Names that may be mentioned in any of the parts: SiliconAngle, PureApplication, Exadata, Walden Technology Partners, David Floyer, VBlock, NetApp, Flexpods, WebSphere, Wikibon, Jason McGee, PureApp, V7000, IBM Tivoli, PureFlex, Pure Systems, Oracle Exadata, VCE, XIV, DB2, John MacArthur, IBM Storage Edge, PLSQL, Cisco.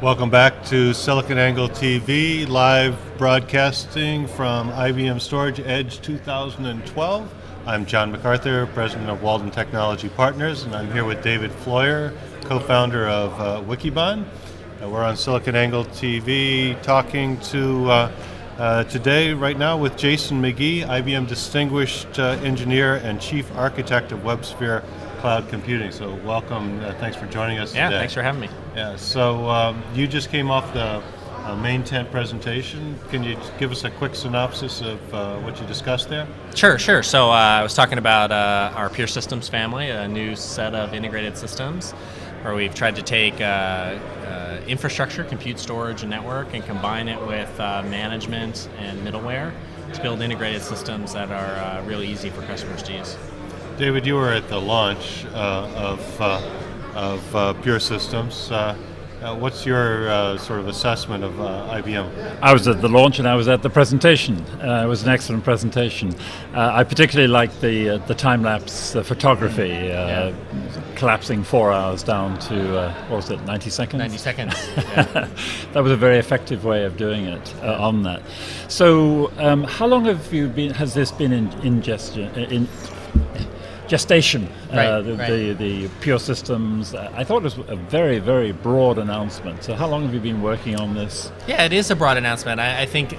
Welcome back to SiliconAngle TV, live broadcasting from IBM Storage Edge 2012. I'm John MacArthur, president of Walden Technology Partners, and I'm here with David Floyer, co-founder of Wikibon. We're on SiliconAngle TV talking to today, right now, with Jason McGee, IBM Distinguished Engineer and Chief Architect of WebSphere Cloud Computing. So welcome, thanks for joining us today. Yeah, thanks for having me. Yeah, so you just came off the main tent presentation. Can you give us a quick synopsis of what you discussed there? Sure. So I was talking about our Pure Systems family, a new set of integrated systems where we've tried to take infrastructure, compute, storage, and network, and combine it with management and middleware to build integrated systems that are really easy for customers to use. David, you were at the launch of Pure Systems. What's your sort of assessment of IBM? I was at the launch and I was at the presentation. It was an excellent presentation. I particularly liked the time-lapse photography, collapsing 4 hours down to, what was it, 90 seconds? 90 seconds, yeah. That was a very effective way of doing it on that. So how long have you been, has this been in gestation, the Pure Systems? I thought it was a very, very broad announcement. So how long have you been working on this? Yeah, it is a broad announcement. I think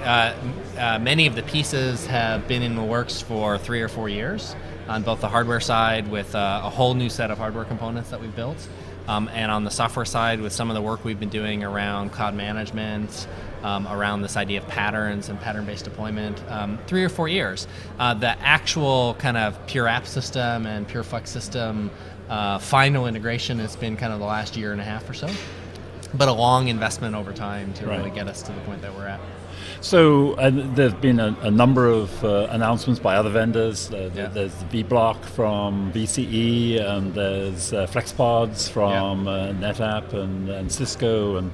many of the pieces have been in the works for 3 or 4 years on both the hardware side with a whole new set of hardware components that we've built, and on the software side with some of the work we've been doing around cloud management, around this idea of patterns and pattern-based deployment, 3 or 4 years. The actual kind of PureApp system and PureFlex system final integration has been kind of the last 1.5 years or so, but a long investment over time to really get us to the point that we're at. So there's been a number of announcements by other vendors. There's the VBlock from VCE, and there's Flexpods from NetApp and Cisco, and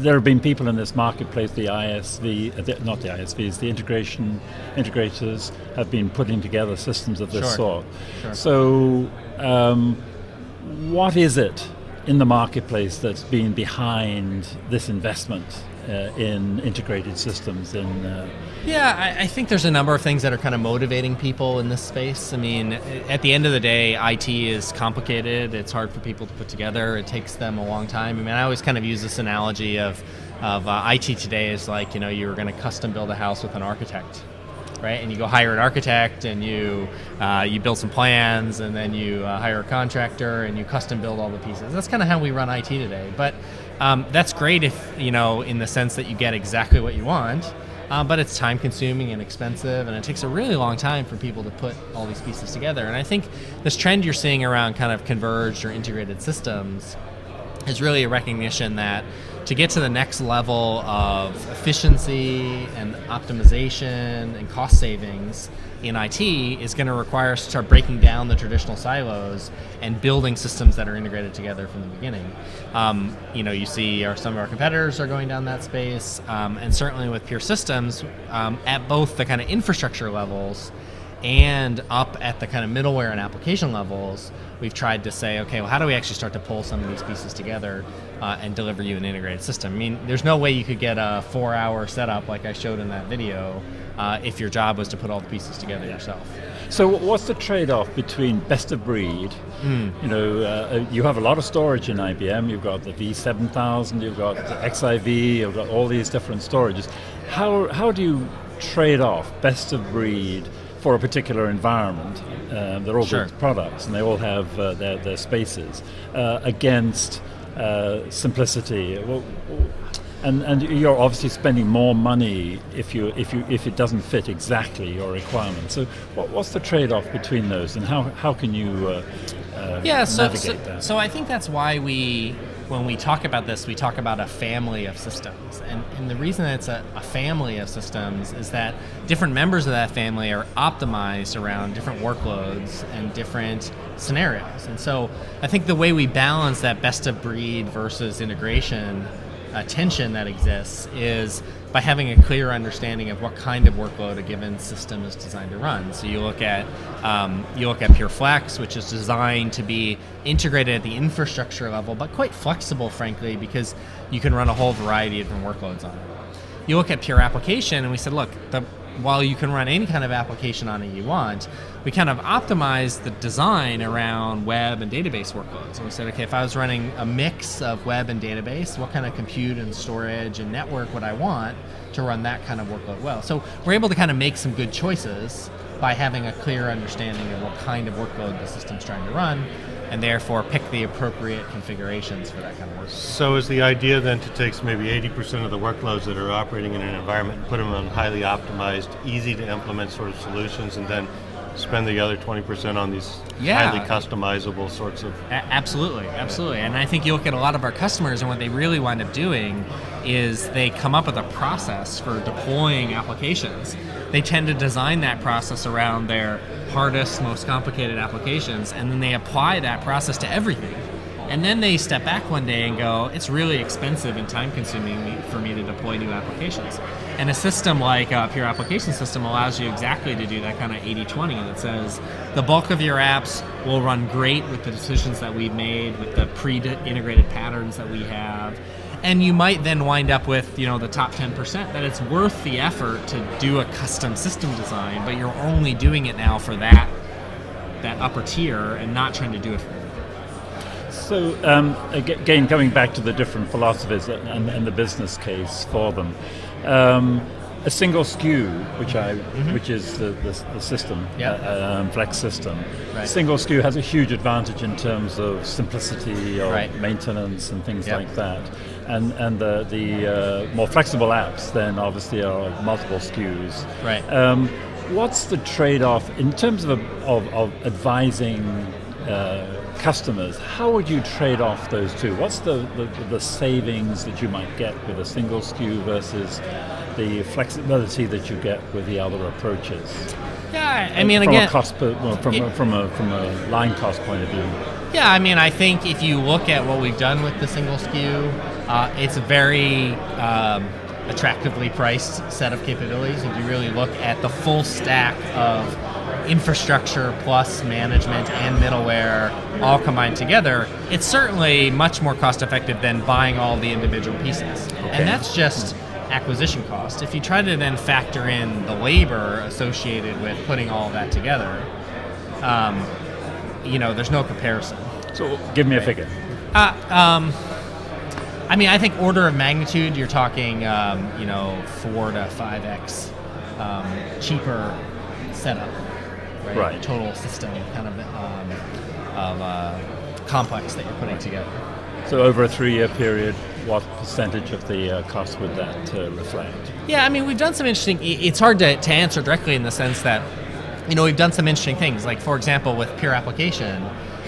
there have been people in this marketplace. The ISV, not the ISVs, the integrators have been putting together systems of this sort. So what is it in the marketplace that's been behind this investment in integrated systems? I think there's a number of things that are kind of motivating people in this space. I mean, at the end of the day, IT is complicated. It's hard for people to put together. It takes them a long time. I mean, I always kind of use this analogy of IT today is like, you know, you were going to custom build a house with an architect, right? And you go hire an architect, and you build some plans, and then you hire a contractor, and you custom build all the pieces. That's kind of how we run IT today. But that's great if, you know, in the sense that you get exactly what you want, but it's time consuming and expensive, and it takes a really long time for people to put all these pieces together. And I think this trend you're seeing around kind of converged or integrated systems is really a recognition that to get to the next level of efficiency and optimization and cost savings in IT is going to require us to start breaking down the traditional silos and building systems that are integrated together from the beginning. You know, you see some of our competitors are going down that space, and certainly with Pure Systems, at both the kind of infrastructure levels and up at the kind of middleware and application levels, we've tried to say, okay, well, how do we actually start to pull some of these pieces together and deliver you an integrated system? I mean, there's no way you could get a 4-hour setup like I showed in that video if your job was to put all the pieces together yourself. So what's the trade-off between best of breed? You know, you have a lot of storage in IBM. You've got the V7000, you've got the XIV, you've got all these different storages. How do you trade off best of breed for a particular environment? They're all good products, and they all have their spaces against simplicity. And you're obviously spending more money if it doesn't fit exactly your requirements. So what's the trade-off between those, and how can you navigate that? So I think that's why when we talk about this, we talk about a family of systems. And the reason that it's a family of systems is that different members of that family are optimized around different workloads and different scenarios. And so I think the way we balance that best of breed versus integration tension that exists is by having a clear understanding of what kind of workload a given system is designed to run. So you look at PureFlex, which is designed to be integrated at the infrastructure level, but quite flexible, frankly, because you can run a whole variety of different workloads on it. You look at PureApplication, and we said, look, while you can run any kind of application on it you want, we kind of optimized the design around web and database workloads. And we said, okay, if I was running a mix of web and database, what kind of compute and storage and network would I want to run that kind of workload well? So we're able to kind of make some good choices by having a clear understanding of what kind of workload the system's trying to run, and therefore pick the appropriate configurations for that kind of workload. So is the idea then to take maybe 80% of the workloads that are operating in an environment and put them on highly optimized, easy to implement sort of solutions, and then spend the other 20% on these highly customizable sorts of... Absolutely, absolutely. And I think you look at a lot of our customers, and what they really wind up doing is they come up with a process for deploying applications. They tend to design that process around their hardest, most complicated applications, and then they apply that process to everything. And then they step back one day and go, it's really expensive and time-consuming for me to deploy new applications. And a system like PureApplication system allows you exactly to do that kind of 80-20 that says the bulk of your apps will run great with the decisions that we've made, with the pre-integrated patterns that we have. And you might then wind up with, you know, the top 10%, that it's worth the effort to do a custom system design, but you're only doing it now for that upper tier and not trying to do it for everything. So again, going back to the different philosophies and the business case for them, a single SKU, which is the system, Flex system. Right. Single SKU has a huge advantage in terms of simplicity or maintenance and things like that. And the more flexible apps then obviously are multiple SKUs. Right. What's the trade-off in terms of advising customers? How would you trade off those two? What's the savings that you might get with a single SKU versus the flexibility that you get with the other approaches? Yeah, I mean, from a line cost point of view. Yeah, I mean, I think if you look at what we've done with the single SKU, it's a very attractively priced set of capabilities. If you really look at the full stack of infrastructure plus management and middleware all combined together, it's certainly much more cost effective than buying all the individual pieces. Okay. And that's just acquisition cost. If you try to then factor in the labor associated with putting all that together, you know, there's no comparison. So give me a figure. I mean, I think order of magnitude, you're talking, you know, 4 to 5x cheaper setup. Right. The total system kind of complex that you're putting together. So over a 3-year period, what percentage of the cost would that reflect? Yeah, I mean, we've done some interesting... It's hard to answer directly in the sense that, you know, we've done some interesting things. Like, for example, with PureApplication,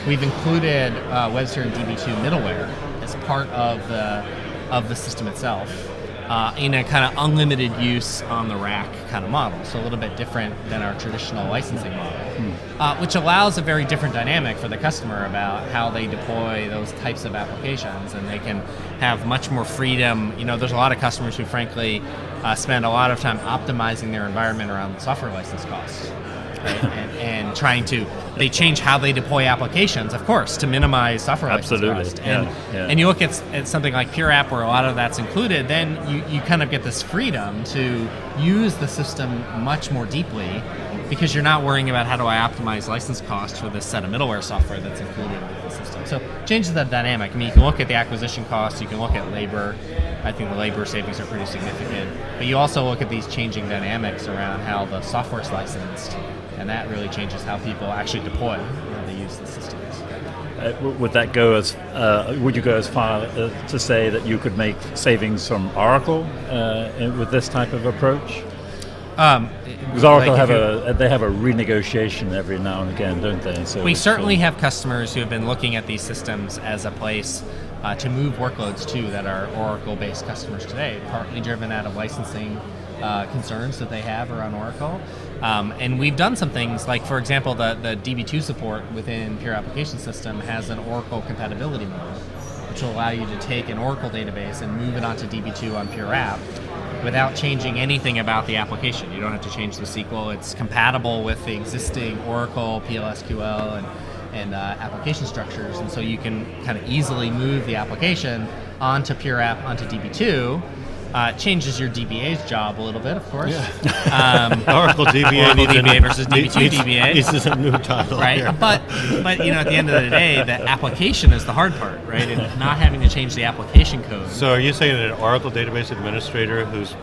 we've included WebSphere and DB2 middleware as part of the system itself. In a kind of unlimited use on the rack kind of model, so a little bit different than our traditional licensing model, which allows a very different dynamic for the customer about how they deploy those types of applications, and they can have much more freedom. You know, there's a lot of customers who frankly spend a lot of time optimizing their environment around software license costs, right? and trying to, they change how they deploy applications, of course, to minimize software license cost. And you look at something like PureApp, where a lot of that's included, then you kind of get this freedom to use the system much more deeply, because you're not worrying about how do I optimize license costs for this set of middleware software that's included in the system. So it changes that dynamic. I mean, you can look at the acquisition costs, you can look at labor. I think the labor savings are pretty significant. But you also look at these changing dynamics around how the software's licensed, and that really changes how people actually deploy when they use the systems. Would that go as? Would you go as far to say that you could make savings from Oracle with this type of approach? Because Oracle have a renegotiation every now and again, don't they? So we certainly have customers who have been looking at these systems as a place to move workloads to that are Oracle-based customers today, partly driven out of licensing concerns that they have around Oracle. And we've done some things, like, for example, the DB2 support within PureApplication system has an Oracle compatibility mode. which will allow you to take an Oracle database and move it onto DB2 on PureApp without changing anything about the application. You don't have to change the SQL. It's compatible with the existing Oracle, PLSQL, and application structures, and so you can kind of easily move the application onto PureApp, onto DB2. Changes your DBA's job a little bit, of course. Yeah. Oracle DBA, Oracle DBA versus DB2 DBA. This is a new title, right? Here. But you know, at the end of the day, the application is the hard part, right? And not having to change the application code. So, are you saying that an Oracle database administrator who's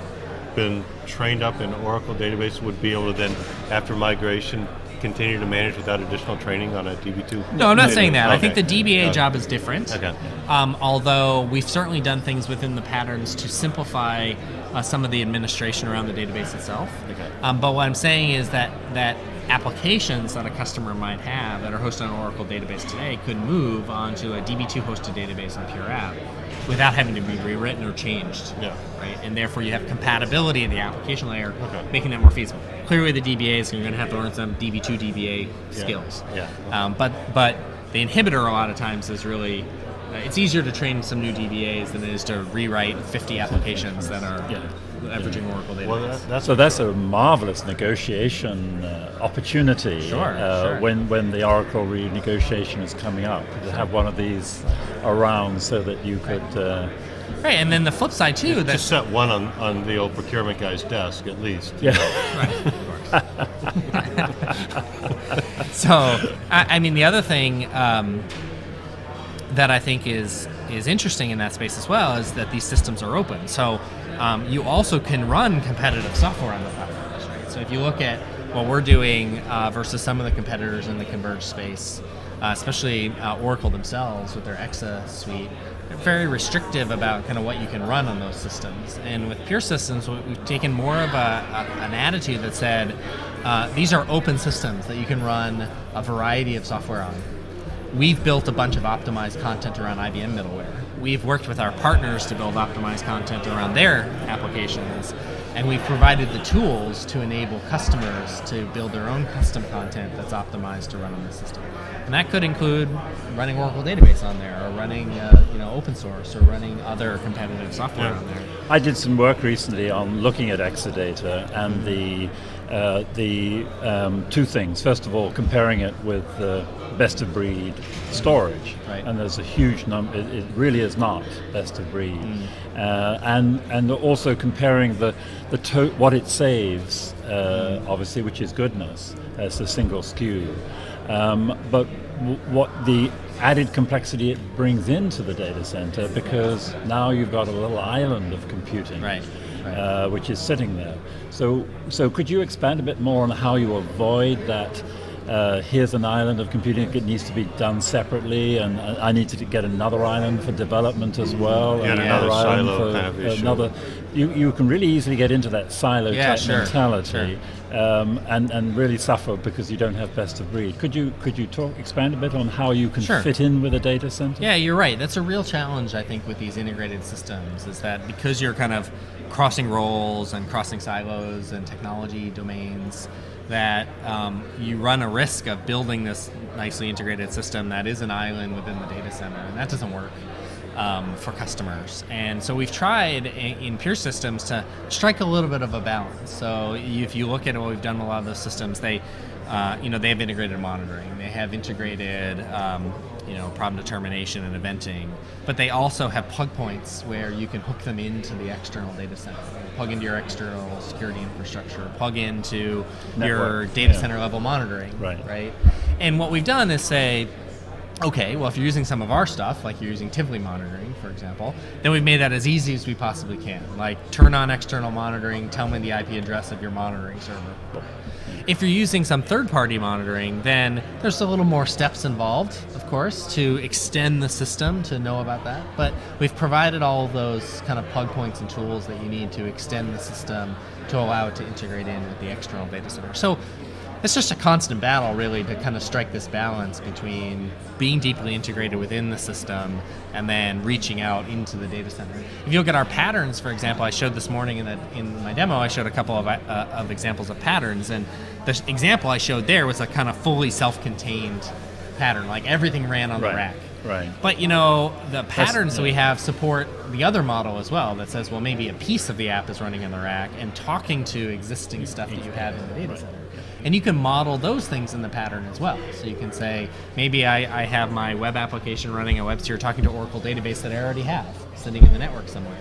been trained up in Oracle database would be able to then, after migration, continue to manage without additional training on a DB2? No, I'm not saying that. Okay. I think the DBA job is different. Okay. Although we've certainly done things within the patterns to simplify some of the administration around the database itself. Okay. But what I'm saying is that applications that a customer might have that are hosted on an Oracle database today could move onto a DB2 hosted database on PureApp without having to be rewritten or changed. Yeah. Right? And therefore you have compatibility in the application layer, making that more feasible. Clearly the DBA is going to have to learn some DB2 DBA skills. Yeah. Yeah. But the inhibitor a lot of times is really, it's easier to train some new DBAs than it is to rewrite 50 applications that are leveraging Oracle database. Well, that's a marvelous negotiation opportunity. Sure. When the Oracle renegotiation is coming up, to have one of these around so that you could. Right, and then the flip side too. That's just set one on the old procurement guy's desk at least. Yeah. Right. Of course. So, I mean, the other thing. That I think is interesting in that space as well is that these systems are open. So you also can run competitive software on the platforms, right? So if you look at what we're doing versus some of the competitors in the converged space, especially Oracle themselves with their Exa suite, they're very restrictive about kind of what you can run on those systems. And with Pure Systems, we've taken more of an attitude that said, these are open systems that you can run a variety of software on. We've built a bunch of optimized content around IBM middleware. We've worked with our partners to build optimized content around their applications, and we've provided the tools to enable customers to build their own custom content that's optimized to run on the system. And that could include running Oracle Database on there, or running open source, or running other competitive software on there. I did some work recently on looking at Exadata and the two things. First of all, comparing it with best of breed storage, right. And there's a huge number. It really is not best of breed, and also comparing what it saves, obviously, which is goodness as a single SKU, but what the added complexity it brings into the data center, because now you've got a little island of computing, right. Which is sitting there. So could you expand a bit more on how you avoid that? Here's an island of computing, it needs to be done separately, and I need to get another island for development as well. Yeah, and another silo for kind of issue. You can really easily get into that silo type mentality, and really suffer because you don't have best of breed. Could you expand a bit on how you can fit in with a data center? Yeah, you're right. That's a real challenge, I think, with these integrated systems, is that because you're kind of crossing roles and crossing silos and technology domains, that you run a risk of building this nicely integrated system that is an island within the data center, and that doesn't work for customers. And so we've tried in Pure Systems to strike a little bit of a balance. So if you look at what we've done with a lot of those systems, they have integrated monitoring, they have integrated problem determination and eventing, but they also have plug points where you can hook them into the external data center, plug into your external security infrastructure, plug into your data center level monitoring, right? And what we've done is say, okay, well, if you're using some of our stuff, like you're using Tivoli monitoring, for example, then we've made that as easy as we possibly can. Like, turn on external monitoring, tell me the IP address of your monitoring server. If you're using some third-party monitoring, then there's a little more steps involved, of course, to extend the system to know about that. But we've provided all of those kind of plug points and tools that you need to extend the system to allow it to integrate in with the external data center. So, it's just a constant battle, really, to kind of strike this balance between being deeply integrated within the system and then reaching out into the data center. If you look at our patterns, for example, I showed this morning in my demo, I showed a couple of examples of patterns, and the example I showed there was a kind of fully self-contained pattern, like everything ran on the rack. Right. But you know, the patterns that we have support the other model as well that says, well, maybe a piece of the app is running in the rack and talking to existing stuff that you have in the data center. And you can model those things in the pattern as well. So you can say, maybe I have my web application running a WebSphere talking to Oracle database that I already have sitting in the network somewhere.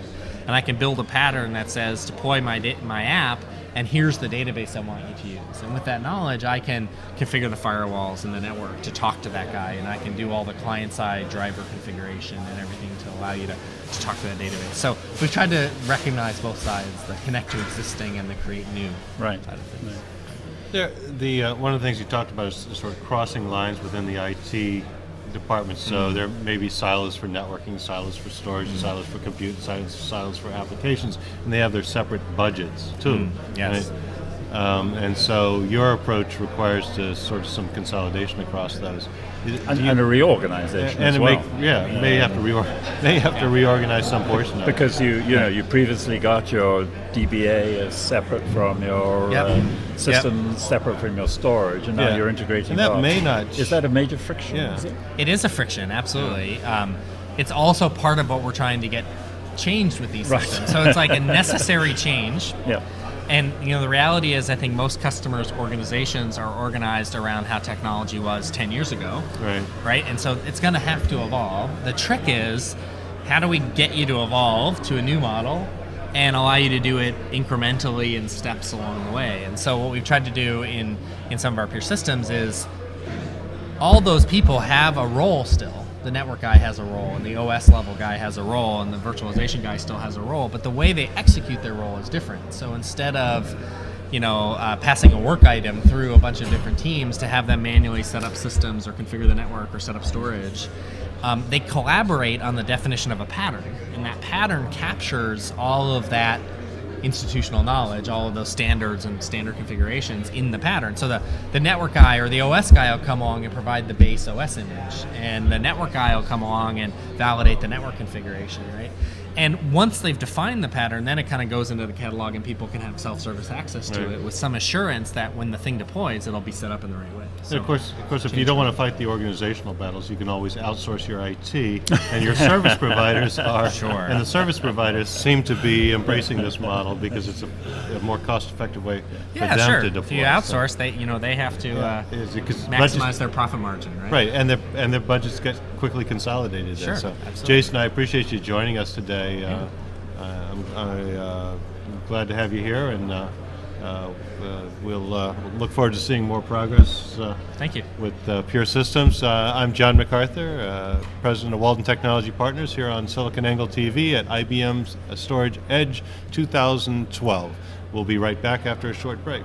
And I can build a pattern that says, deploy my app, and here's the database I want you to use. And with that knowledge, I can configure the firewalls in the network to talk to that guy, and I can do all the client-side driver configuration and everything to allow you to talk to that database. So we've tried to recognize both sides, the connect to existing and the create new side of things. Right. One of the things you talked about is sort of crossing lines within the IT department. So there may be silos for networking, silos for storage, silos for compute, silos for applications, and they have their separate budgets too. Yes. Right? And so your approach requires to sort of some consolidation across those. And a reorganization as well. They have to reorganize some portion of it. Because you previously got your DBA as separate from your system, separate from your storage, and now you're integrating. And that may not. Is that a major friction? Yeah. It is a friction, absolutely. It's also part of what we're trying to get changed with these systems. So it's like a necessary change. Yeah. And you know, the reality is, I think most customers' organizations are organized around how technology was 10 years ago, right? And so it's going to have to evolve. The trick is, how do we get you to evolve to a new model and allow you to do it incrementally in steps along the way? And so what we've tried to do in some of our Pure Systems is, all those people have a role still. The network guy has a role, and the OS level guy has a role, and the virtualization guy still has a role, but the way they execute their role is different. So instead of passing a work item through a bunch of different teams to have them manually set up systems or configure the network or set up storage, they collaborate on the definition of a pattern, and that pattern captures all of that institutional knowledge, all of those standards and standard configurations in the pattern. So the network guy or the OS guy will come along and provide the base OS image, and the network guy will come along and validate the network configuration, right? And once they've defined the pattern, then it kind of goes into the catalog, and people can have self-service access to it with some assurance that when the thing deploys, it'll be set up in the right way. So of course, if you don't want to fight the organizational battles, you can always outsource your IT, and your service providers are. Sure. And the service providers seem to be embracing this model because it's a more cost-effective way for them to deploy. If you outsource, they have to maximize their profit margin, right? Right, and their budgets get quickly consolidated. Sure. There. So, absolutely. Jason, I appreciate you joining us today. I'm glad to have you here, and we'll look forward to seeing more progress. Thank you. With Pure Systems. I'm John MacArthur, President of Walden Technology Partners, here on SiliconANGLE TV at IBM's Storage Edge 2012. We'll be right back after a short break.